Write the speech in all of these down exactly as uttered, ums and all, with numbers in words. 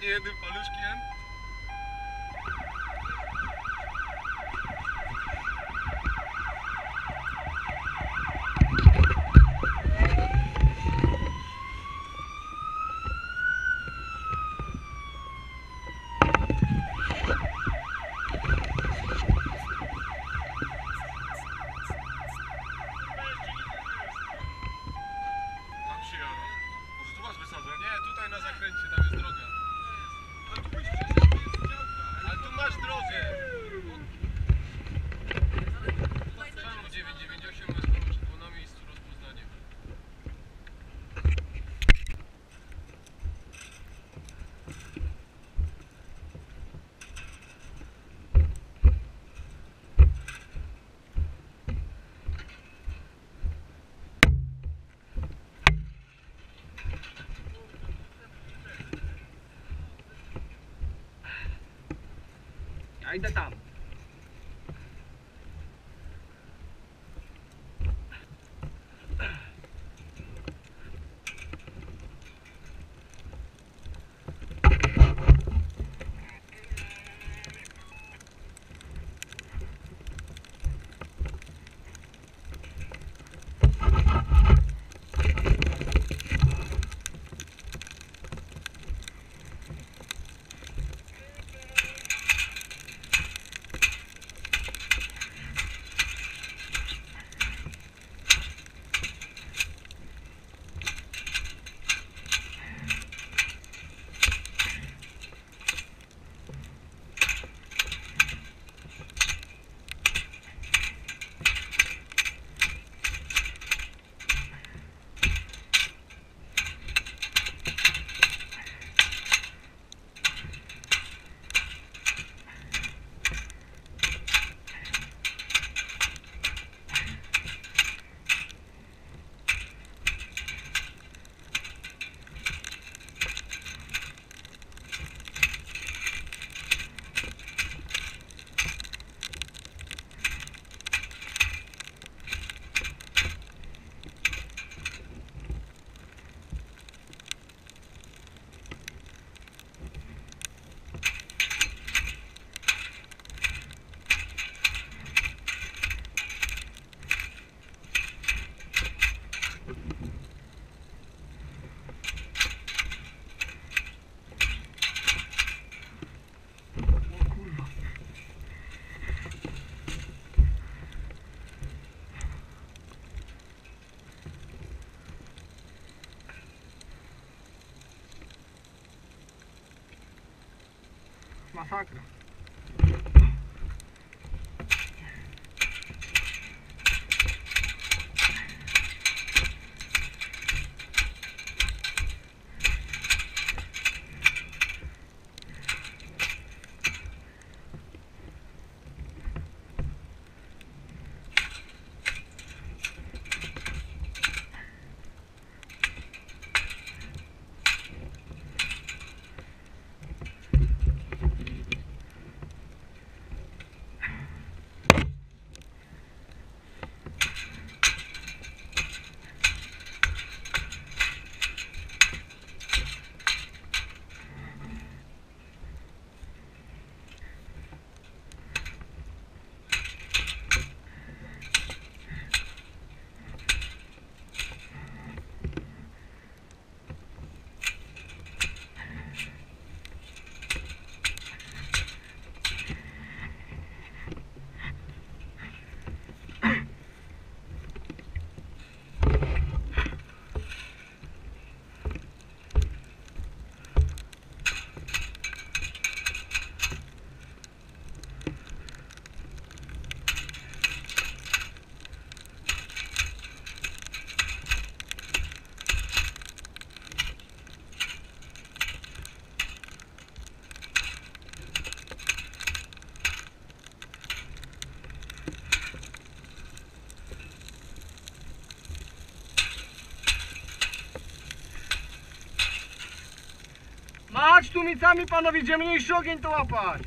nie jednym paluszkiem. Ja idę tam. Masakra. Mać tu micami, panowie, gdzie mniejszy ogień to łapać.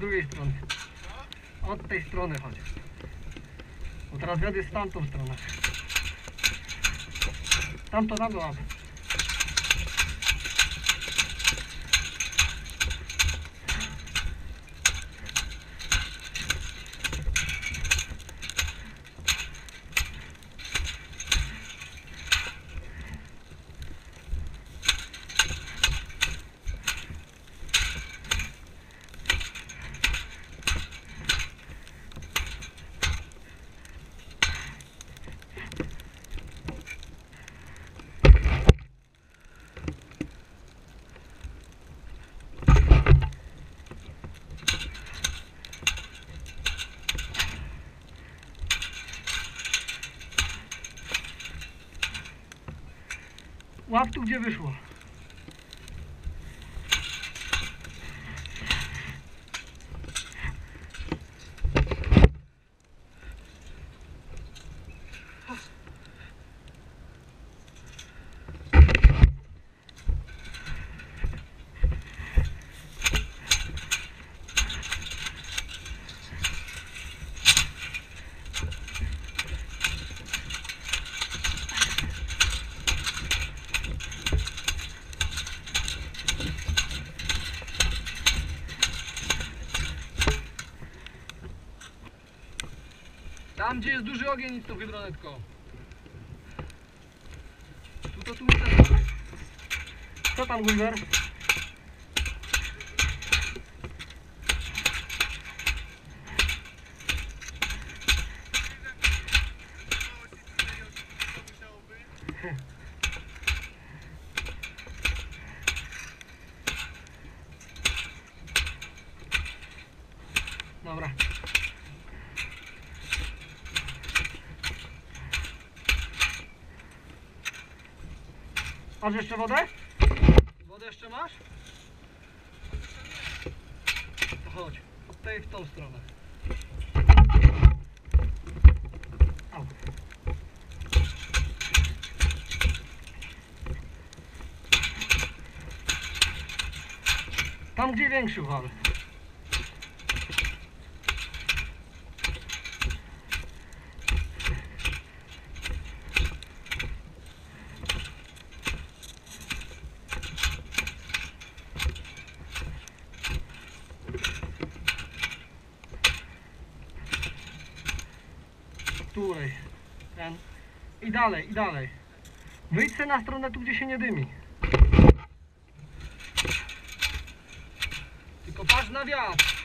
drugiej strony. Od tej strony chodzi. Bo teraz jadę z tamtą stroną. Tamto na dół. Łap tu, gdzie wyszło. Tam, gdzie jest duży ogień, nic to wybranetko. Tu to tu jest. Co tam, Gunnar? Dobra. Masz jeszcze wodę? Wodę jeszcze masz? To chodź, od tej w tą stronę. Au. Tam, gdzie większy wal. Ten. I dalej, i dalej. Wyjdź se na stronę tu, gdzie się nie dymi. Tylko patrz na wiatr.